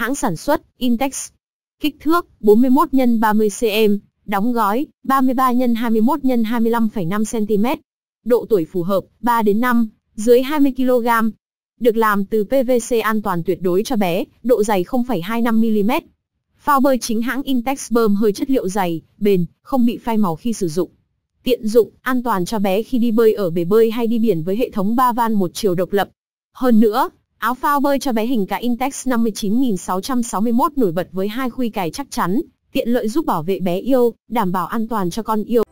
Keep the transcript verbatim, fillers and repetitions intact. hãng sản xuất Intex. Kích thước bốn mươi mốt nhân ba mươi xăng-ti-mét, đóng gói ba mươi ba nhân hai mươi mốt nhân hai mươi lăm phẩy năm xăng-ti-mét. Độ tuổi phù hợp ba đến năm, dưới hai mươi ki-lô-gam. Được làm từ pê vê xê an toàn tuyệt đối cho bé, độ dày không phẩy hai lăm mi-li-mét. Phao bơi chính hãng Intex bơm hơi chất liệu dày, bền, không bị phai màu khi sử dụng. Tiện dụng, an toàn cho bé khi đi bơi ở bể bơi hay đi biển với hệ thống ba van một chiều độc lập. Hơn nữa, áo phao bơi cho bé hình cá Intex năm mươi chín nghìn sáu trăm sáu mươi mốt nổi bật với hai khuy cài chắc chắn, tiện lợi giúp bảo vệ bé yêu, đảm bảo an toàn cho con yêu.